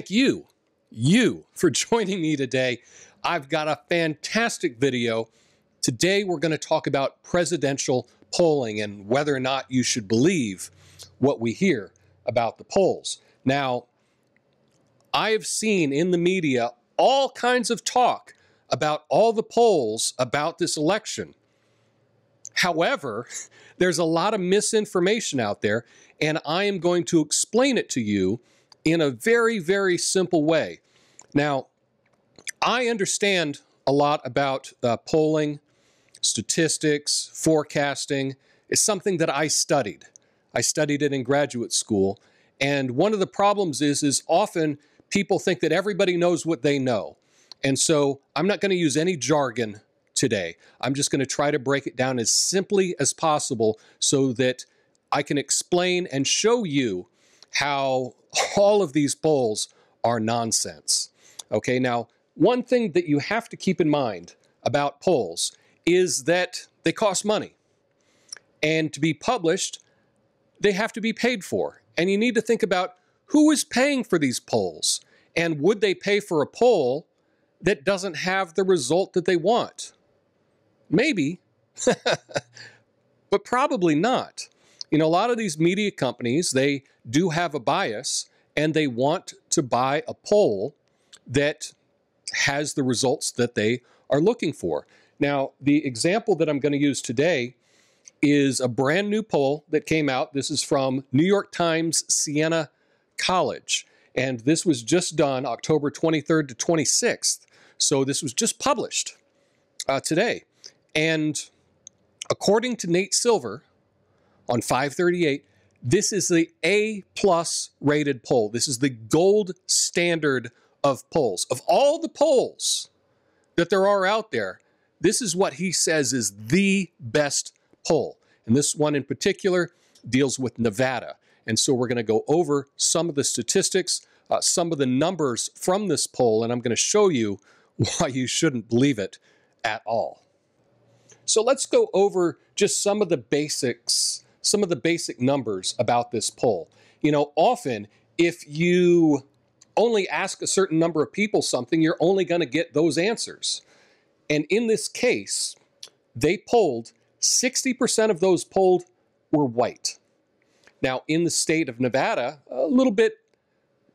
thank you for joining me today. I've got a fantastic video. Today we're going to talk about presidential polling and whether or not you should believe what we hear about the polls. Now, I have seen in the media all kinds of talk about all the polls about this election. However, there's a lot of misinformation out there, and I am going to explain it to you in a very, very simple way. Now, I understand a lot about polling, statistics, forecasting. It's something that I studied. I studied it in graduate school, and one of the problems is often people think that everybody knows what they know, and so I'm not going to use any jargon today. I'm just going to try to break it down as simply as possible so that I can explain and show you how all of these polls are nonsense. Okay, now one thing that you have to keep in mind about polls is that they cost money. And to be published, they have to be paid for. And you need to think about who is paying for these polls and would they pay for a poll that doesn't have the result that they want? Maybe, but probably not. You know, a lot of these media companies, they do have a bias and they want to buy a poll that has the results that they are looking for. Now, the example that I'm going to use today is a brand new poll that came out. This is from New York Times, Siena College. And this was just done October 23rd to 26th. So this was just published today. And according to Nate Silver on 538, this is the A+ rated poll. This is the gold standard of polls. Of all the polls that there are out there, this is what he says is the best poll. And this one in particular deals with Nevada. And so we're going to go over some of the statistics, some of the numbers from this poll, and I'm going to show you why you shouldn't believe it at all. So let's go over just some of the basics, some of the basic numbers about this poll. You know, often if you only ask a certain number of people something, you're only going to get those answers. And in this case, they polled, 60% of those polled were white. Now, in the state of Nevada, a little bit,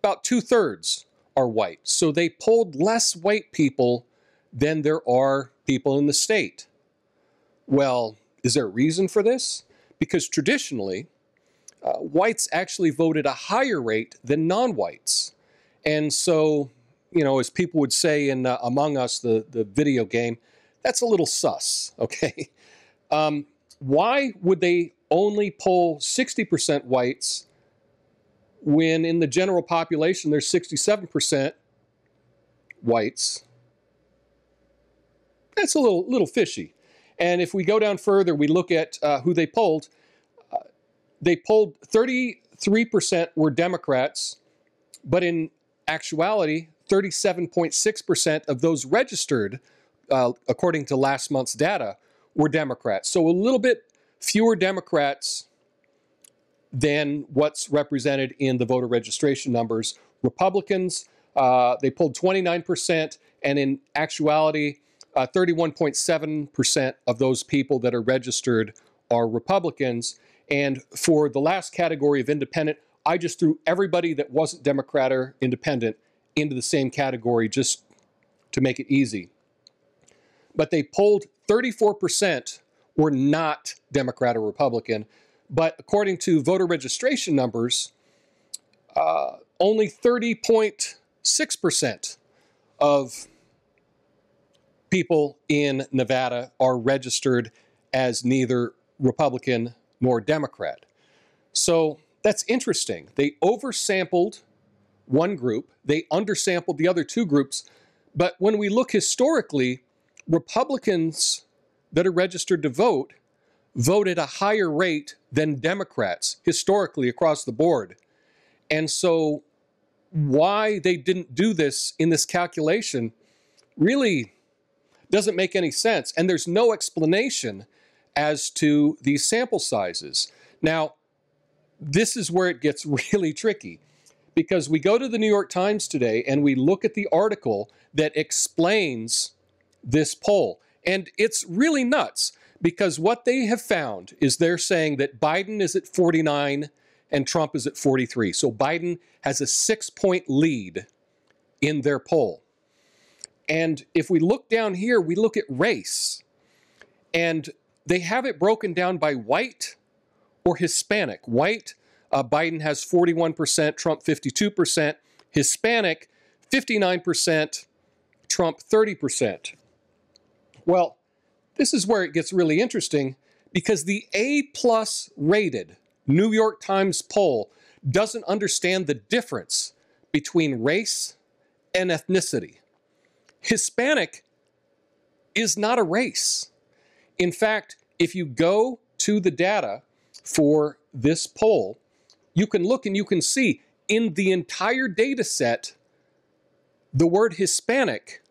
about 2/3 are white. So they polled less white people than there are people in the state. Well, is there a reason for this? Because traditionally, whites actually voted a higher rate than non-whites. And so, you know, as people would say in Among Us, the video game, that's a little sus, okay? Why would they only poll 60% whites when in the general population there's 67% whites? That's a little fishy. And if we go down further, we look at who they polled. They polled 33% were Democrats, but in actuality, 37.6% of those registered, according to last month's data, were Democrats. So a little bit fewer Democrats than what's represented in the voter registration numbers. Republicans, they polled 29%, and in actuality, 31.7% of those people that are registered are Republicans. And for the last category of independent, I just threw everybody that wasn't Democrat or independent into the same category just to make it easy. But they polled 34% were not Democrat or Republican. But according to voter registration numbers, only 30.6% of people in Nevada are registered as neither Republican nor Democrat. So that's interesting. They oversampled one group. They undersampled the other two groups. But when we look historically, Republicans that are registered to vote voted a higher rate than Democrats historically across the board. And so why they didn't do this in this calculation really doesn't make any sense. And there's no explanation as to these sample sizes. Now, this is where it gets really tricky Because we go to the New York Times today and we look at the article that explains this poll. And it's really nuts, because what they have found is they're saying that Biden is at 49 and Trump is at 43. So Biden has a 6-point lead in their poll. And if we look down here, we look at race. And they have it broken down by white or Hispanic. White, Biden has 41%, Trump 52%, Hispanic 59%, Trump 30%. Well, this is where it gets really interesting, because the A+ rated New York Times poll doesn't understand the difference between race and ethnicity. Hispanic is not a race. In fact, if you go to the data for this poll, you can look and you can see in the entire data set, the word Hispanic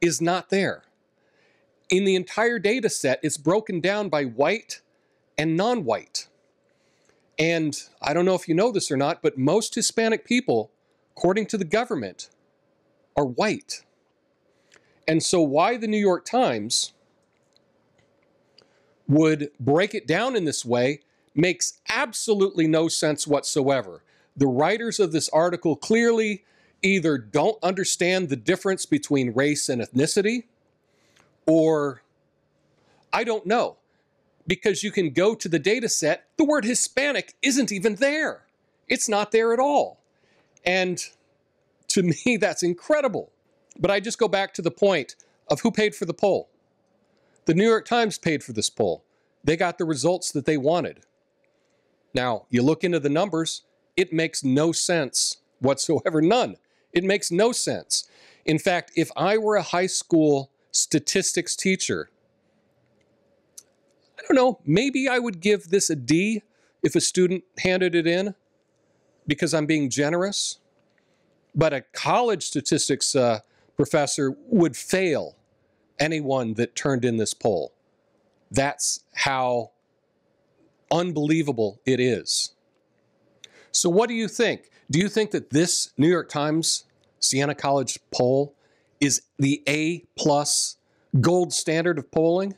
is not there. In the entire data set, it's broken down by white and non-white. And I don't know if you know this or not, but most Hispanic people, according to the government, are white. And so why the New York Times would break it down in this way makes absolutely no sense whatsoever. The writers of this article clearly either don't understand the difference between race and ethnicity, or I don't know, because you can go to the data set, the word Hispanic isn't even there. It's not there at all. And to me, that's incredible. But I just go back to the point of who paid for the poll. The New York Times paid for this poll. They got the results that they wanted. Now, you look into the numbers, it makes no sense whatsoever. None. It makes no sense. In fact, if I were a high school statistics teacher, I don't know, maybe I would give this a D if a student handed it in, because I'm being generous. But a college statistics professor would fail anyone that turned in this poll. That's how unbelievable it is. So what do you think? Do you think that this New York Times Siena College poll is the A+ gold standard of polling?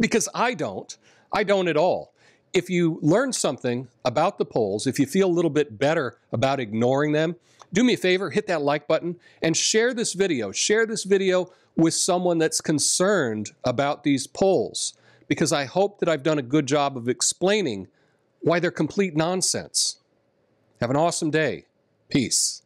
Because I don't. I don't at all. If you learn something about the polls, if you feel a little bit better about ignoring them, do me a favor, hit that like button and share this video. Share this video with someone that's concerned about these polls, because I hope that I've done a good job of explaining why they're complete nonsense. Have an awesome day. Peace.